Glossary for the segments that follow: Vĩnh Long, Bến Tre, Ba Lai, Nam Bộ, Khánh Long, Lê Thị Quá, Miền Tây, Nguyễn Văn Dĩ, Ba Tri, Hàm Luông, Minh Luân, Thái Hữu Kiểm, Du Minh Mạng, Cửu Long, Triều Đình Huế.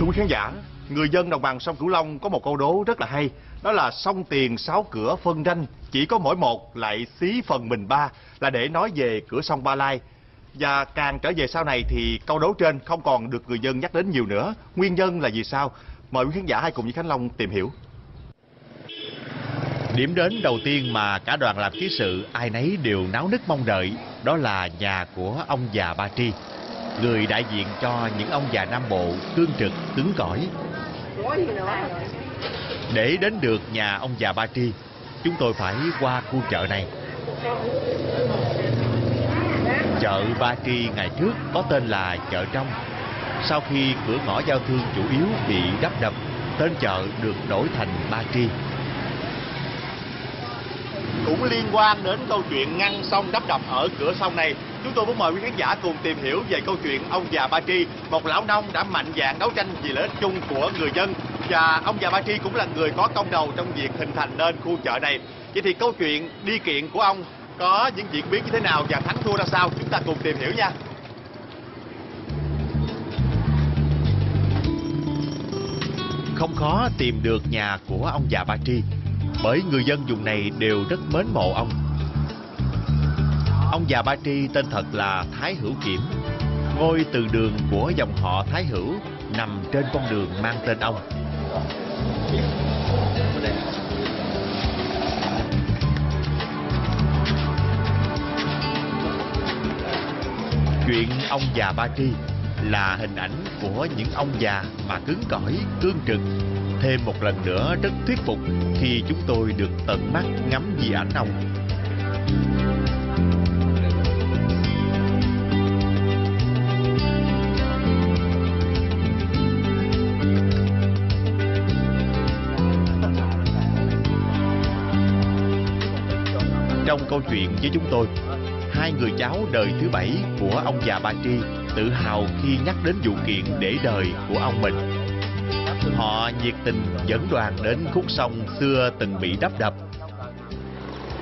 Thưa quý khán giả, người dân đồng bằng sông Cửu Long có một câu đố rất là hay, đó là sông Tiền sáu cửa phân ranh, chỉ có mỗi một lại xí phần mình ba, là để nói về cửa sông Ba Lai. Và càng trở về sau này thì câu đố trên không còn được người dân nhắc đến nhiều nữa. Nguyên nhân là vì sao? Mời quý khán giả hãy cùng với Khánh Long tìm hiểu. Điểm đến đầu tiên mà cả đoàn làm ký sự ai nấy đều náo nức mong đợi, đó là nhà của ông già Ba Tri, người đại diện cho những ông già Nam Bộ cương trực, cứng cỏi. Để đến được nhà ông già Ba Tri, chúng tôi phải qua khu chợ này. Chợ Ba Tri ngày trước có tên là chợ Trong. Sau khi cửa ngõ giao thương chủ yếu bị đắp đập, tên chợ được đổi thành Ba Tri. Cũng liên quan đến câu chuyện ngăn sông đắp đập ở cửa sông này, chúng tôi muốn mời quý khán giả cùng tìm hiểu về câu chuyện ông già Ba Tri, một lão nông đã mạnh dạn đấu tranh vì lợi ích chung của người dân. Và ông già Ba Tri cũng là người có công đầu trong việc hình thành nên khu chợ này. Vậy thì câu chuyện đi kiện của ông có những diễn biến như thế nào và thắng thua ra sao? Chúng ta cùng tìm hiểu nha. Không khó tìm được nhà của ông già Ba Tri, bởi người dân vùng này đều rất mến mộ ông. Ông già Ba Tri tên thật là Thái Hữu Kiểm. Ngôi từ đường của dòng họ Thái Hữu nằm trên con đường mang tên ông. Chuyện ông già Ba Tri là hình ảnh của những ông già mà cứng cỏi, cương trực, thêm một lần nữa rất thuyết phục khi chúng tôi được tận mắt ngắm di ảnh ông. Trong câu chuyện với chúng tôi, hai người cháu đời thứ 7 của ông già Ba Tri tự hào khi nhắc đến vụ kiện để đời của ông mình. Họ nhiệt tình dẫn đoàn đến khúc sông xưa từng bị đắp đập.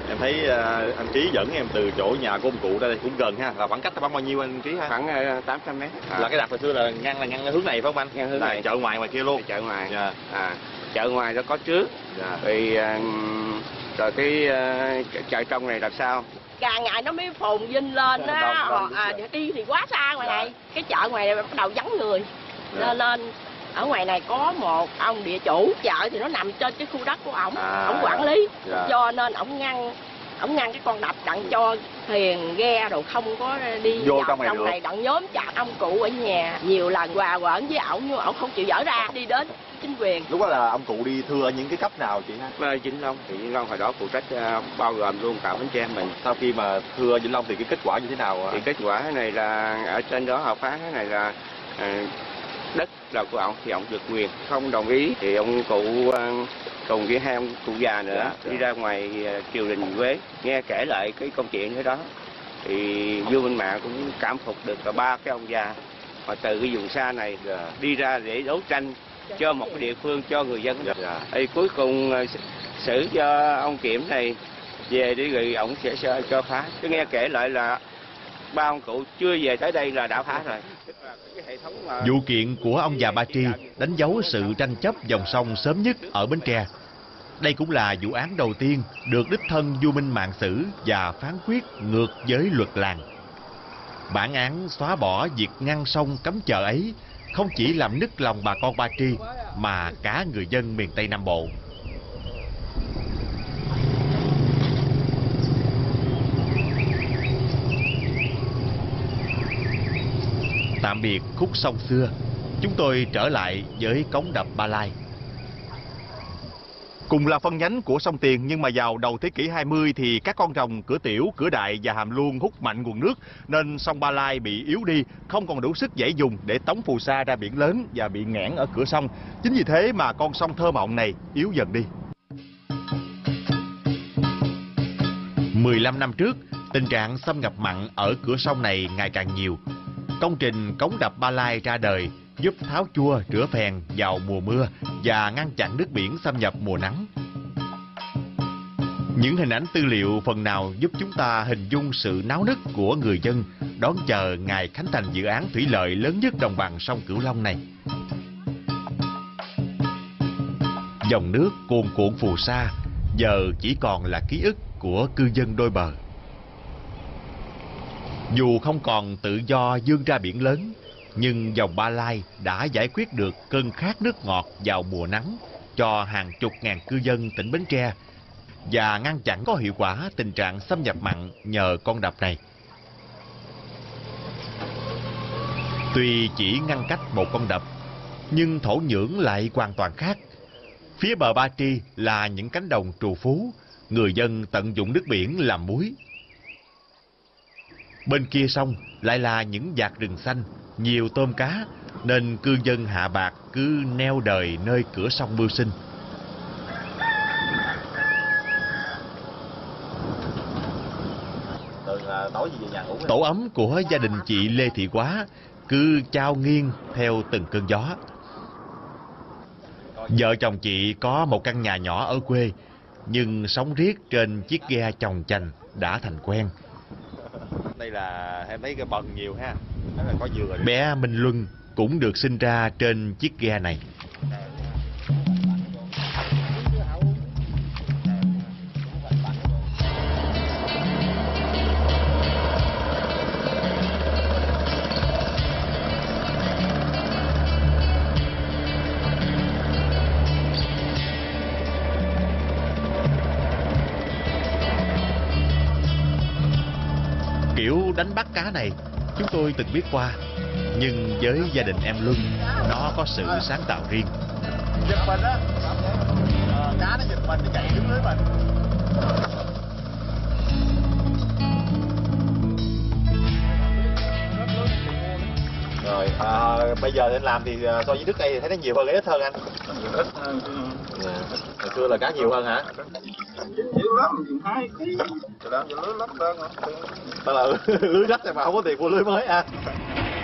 Em thấy anh Trí dẫn em từ chỗ nhà của ông cụ ra đây cũng gần ha, là khoảng cách bao nhiêu anh Trí ha? Khoảng 800 mét. Là cái đập hồi xưa là ngăn hướng này phải không anh? Ngang hướng này. Chợ ngoài kia luôn. Chợ ngoài. Yeah. Chợ ngoài nó có trước. Yeah. Rồi cái chợ trong này là sao? Càng ngày nó mới phồn vinh lên á, đi thì quá xa ngoài này. Cái chợ ngoài này bắt đầu vắng người, nên ở ngoài này có một ông địa chủ chợ thì nó nằm trên cái khu đất của ổng, ổng quản lý, cho nên ổng ngăn cái con đập đặng cho thuyền ghe rồi không có đi vô trong này, đặng nhóm chợ ông cụ ở nhà nhiều lần hòa quẩn với ổng nhưng ổng không chịu dỡ ra. Đi đến chính quyền lúc đó là ông cụ đi thưa những cái cấp nào chị ha? Vĩnh Long, thì Vĩnh Long hồi đó phụ trách bao gồm luôn cả Bến Tre mình. Sau khi mà thưa Vĩnh Long thì cái kết quả như thế nào? Thì kết quả này là ở trên đó họ phán cái này là đất là của ông thì ông được quyền, không đồng ý thì ông cụ cùng với hai ông cụ già nữa đi ra ngoài triều đình Huế nghe kể lại cái công chuyện thế đó. Thì Du Minh Mạng cũng cảm phục được cả ba cái ông già mà từ cái vùng xa này đi ra để đấu tranh cho một cái địa phương, cho người dân. Thì cuối cùng xử cho ông Kiểm này về đi rồi ổng sẽ cho phá. Cứ nghe kể lại là ba ông cụ chưa về tới đây là đã phá rồi. Vụ kiện của ông già Ba Tri đánh dấu sự tranh chấp dòng sông sớm nhất ở Bến Tre. Đây cũng là vụ án đầu tiên được đích thân Du Minh Mạng xử và phán quyết ngược với luật làng. Bản án xóa bỏ việc ngăn sông cấm chợ ấy không chỉ làm nức lòng bà con Ba Tri mà cả người dân miền Tây Nam Bộ. Tạm biệt khúc sông xưa, chúng tôi trở lại với cống đập Ba Lai. Cùng là phân nhánh của sông Tiền nhưng mà vào đầu thế kỷ 20 thì các con rồng Cửa Tiểu, Cửa Đại và Hàm Luông hút mạnh nguồn nước nên sông Ba Lai bị yếu đi, không còn đủ sức dễ dùng để tống phù sa ra biển lớn và bị nghẽn ở cửa sông. Chính vì thế mà con sông thơ mộng này yếu dần đi. 15 năm trước, tình trạng xâm nhập mặn ở cửa sông này ngày càng nhiều. Công trình cống đập Ba Lai ra đời giúp tháo chua rửa phèn vào mùa mưa và ngăn chặn nước biển xâm nhập mùa nắng. Những hình ảnh tư liệu phần nào giúp chúng ta hình dung sự náo nức của người dân đón chờ ngày khánh thành dự án thủy lợi lớn nhất đồng bằng sông Cửu Long này. Dòng nước cuồn cuộn phù sa giờ chỉ còn là ký ức của cư dân đôi bờ. Dù không còn tự do vươn ra biển lớn, nhưng dòng Ba Lai đã giải quyết được cơn khát nước ngọt vào mùa nắng cho hàng chục ngàn cư dân tỉnh Bến Tre và ngăn chặn có hiệu quả tình trạng xâm nhập mặn nhờ con đập này. Tuy chỉ ngăn cách một con đập, nhưng thổ nhưỡng lại hoàn toàn khác. Phía bờ Ba Tri là những cánh đồng trù phú, người dân tận dụng nước biển làm muối. Bên kia sông lại là những vạt rừng xanh, nhiều tôm cá, nên cư dân Hạ Bạc cứ neo đời nơi cửa sông mưu sinh. Tổ ấm của gia đình chị Lê Thị Quá cứ chao nghiêng theo từng cơn gió. Vợ chồng chị có một căn nhà nhỏ ở quê, nhưng sống riết trên chiếc ghe chồng chành đã thành quen. Đây là em thấy cái bần nhiều ha. Đó là có dừa. Bé Minh Luân cũng được sinh ra trên chiếc ghe này. Kiểu đánh bắt cá này chúng tôi từng biết qua, nhưng với gia đình em Luân nó có sự sáng tạo riêng. Giật mình á, cá nó giật mình thì chạy xuống lưới mình. Rồi bây giờ anh làm thì so với trước đây thì thấy nó nhiều hơn, ít hơn anh? Ít hơn. Hồi xưa là cá nhiều hơn hả? Nhiều lắm, nhiều hai ký. Trời ơi, lưới lắp đơn hả? Đó là lưới rách mà không có tiền mua lưới mới à?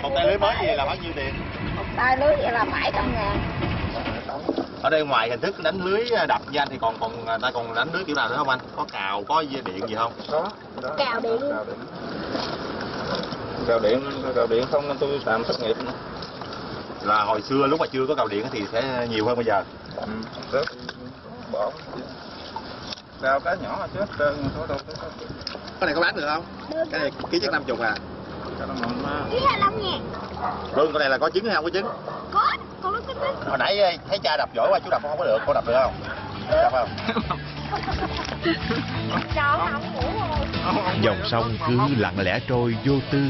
Một tay lưới mới thì là bao nhiêu tiền? Một tay lưới vậy là 700 ngàn. Ở đây ngoài hình thức đánh lưới đập như anh thì còn đánh lưới kiểu nào nữa không anh? Có cào, có điện gì không? Có. Cào điện. Cào điện không, tôi làm thất nghiệp. Là hồi xưa lúc mà chưa có cào điện thì sẽ nhiều hơn bây giờ. Rất bỏ. Cào cá nhỏ là chết trơn, thôi đâu. Cái này có bán được không? Cái này ký chắc 50 à? Ký 25 ngàn. Luôn, con này là có trứng hay không có trứng? Có, con nó có trứng. Hồi nãy thấy cha đập giỏi quá, chú đập không có được, cô đập được không? Đập không? Dòng sông cứ lặng lẽ trôi vô tư,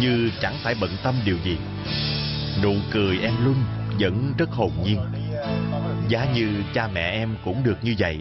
như chẳng phải bận tâm điều gì. Nụ cười em Luân vẫn rất hồn nhiên. Giá như cha mẹ em cũng được như vậy.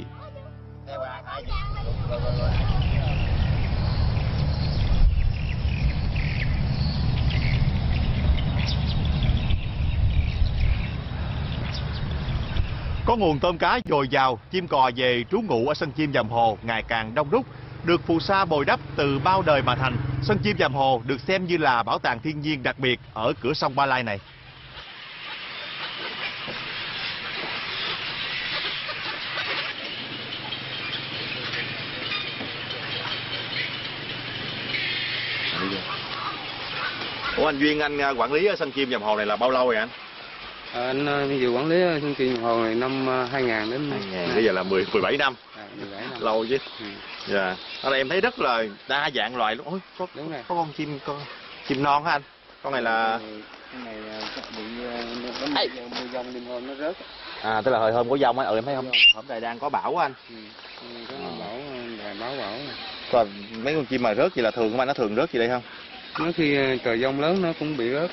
Có nguồn tôm cá dồi dào, chim cò về trú ngụ ở sân chim Vàm Hồ ngày càng đông đúc, được phù sa bồi đắp từ bao đời mà thành. Sân chim Vàm Hồ được xem như là bảo tàng thiên nhiên đặc biệt ở cửa sông Ba Lai này. Ủa anh Duyên, anh quản lý ở sân chim Vàm Hồ này là bao lâu rồi anh? Anh vừa quản lý sân chim Vàm Hồ này năm 2000 đến nay. Bây giờ là 17 năm. À, 17 năm. Lâu chứ. Dạ. Ở đây em thấy rất là đa dạng loài luôn. Ôi, có con chim non hả anh? Con này là bị mưa giông đêm hôm nó rớt. À, tức là hồi hôm có giông á, em thấy không? Hôm nay đang có bão á anh. Có bão. Còn mấy con chim mà rớt thì là thường không anh, nó thường rớt gì đây không? Nó khi trời giông lớn nó cũng bị rớt.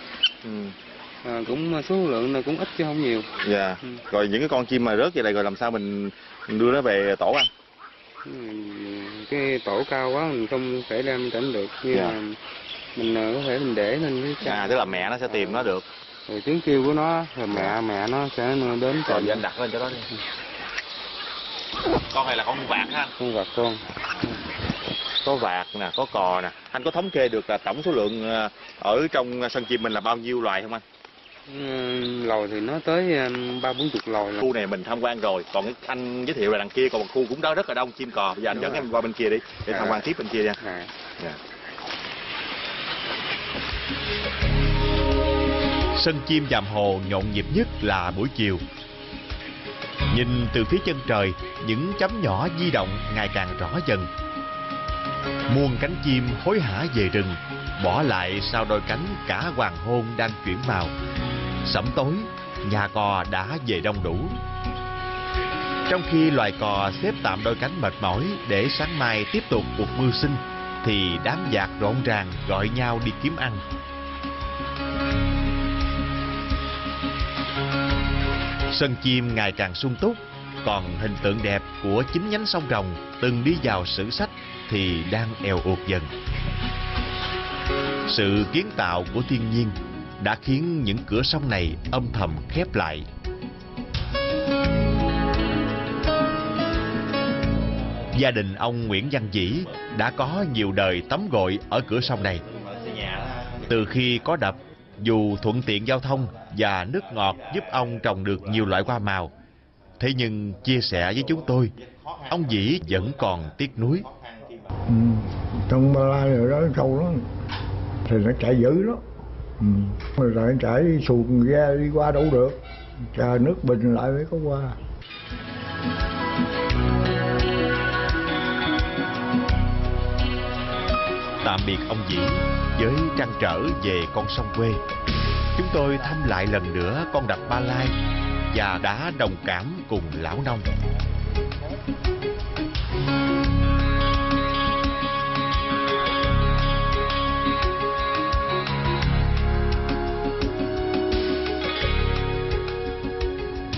Cũng số lượng nó cũng ít chứ không nhiều. Dạ. Rồi những cái con chim mà rớt vậy này rồi làm sao mình đưa nó về tổ ăn? Cái tổ cao quá mình không thể đem tránh được, nhưng mà mình có thể mình để lên cái chai. À, tức là mẹ nó sẽ tìm nó được. Rồi tiếng kêu của nó rồi mẹ nó sẽ đến. Rồi anh đặt lên cho nó đi. Con này là con vạc ha anh? Con vạc con. Có vạc nè, có cò nè. Anh có thống kê được là tổng số lượng ở trong sân chim mình là bao nhiêu loài không anh? Loài thì nó tới 30-40 loài. Khu này mình tham quan rồi, còn anh giới thiệu là đằng kia còn một khu cũng đó rất là đông chim cò. Bây giờ anh dẫn em qua bên kia đi để tham quan tiếp bên kia nha. Sân chim Vàm Hồ nhộn nhịp nhất là buổi chiều. Nhìn từ phía chân trời, những chấm nhỏ di động ngày càng rõ dần. Muôn cánh chim hối hả về rừng, bỏ lại sau đôi cánh cả hoàng hôn đang chuyển màu. Sẩm tối, nhà cò đã về đông đủ. Trong khi loài cò xếp tạm đôi cánh mệt mỏi để sáng mai tiếp tục cuộc mưu sinh, thì đám giặc rộn ràng gọi nhau đi kiếm ăn. Sân chim ngày càng sung túc, còn hình tượng đẹp của chính nhánh sông Rồng từng đi vào sử sách thì đang èo uột dần. Sự kiến tạo của thiên nhiên đã khiến những cửa sông này âm thầm khép lại. Gia đình ông Nguyễn Văn Dĩ đã có nhiều đời tắm gội ở cửa sông này. Từ khi có đập, dù thuận tiện giao thông và nước ngọt giúp ông trồng được nhiều loại hoa màu, thế nhưng chia sẻ với chúng tôi, ông Dĩ vẫn còn tiếc nuối. Trong Ba Lai rồi đó sâu lắm, thì nó chảy dữ lắm, rồi lại chảy xuồng ghe đi qua đâu được, chờ nước bình lại mới có qua. Tạm biệt ông Dĩ với trăn trở về con sông quê, chúng tôi thăm lại lần nữa con đập Ba Lai và đã đồng cảm cùng lão nông.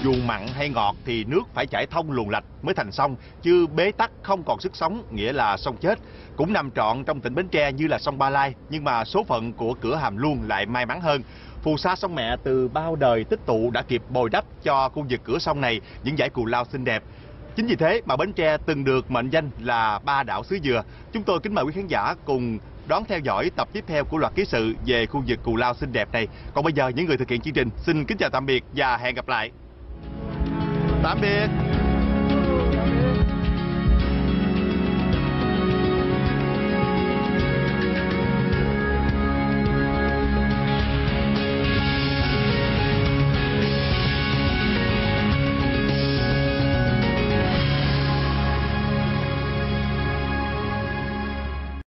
Dù mặn hay ngọt thì nước phải chảy thông luồng lạch mới thành sông, chứ bế tắc không còn sức sống nghĩa là sông chết. Cũng nằm trọn trong tỉnh Bến Tre như là sông Ba Lai, nhưng mà số phận của cửa Hàm Luông lại may mắn hơn. Phù sa sông mẹ từ bao đời tích tụ đã kịp bồi đắp cho khu vực cửa sông này những dải cù lao xinh đẹp. Chính vì thế mà Bến Tre từng được mệnh danh là ba đảo xứ dừa. Chúng tôi kính mời quý khán giả cùng đón theo dõi tập tiếp theo của loạt ký sự về khu vực cù lao xinh đẹp này. Còn bây giờ những người thực hiện chương trình xin kính chào tạm biệt và hẹn gặp lại. Tạm biệt.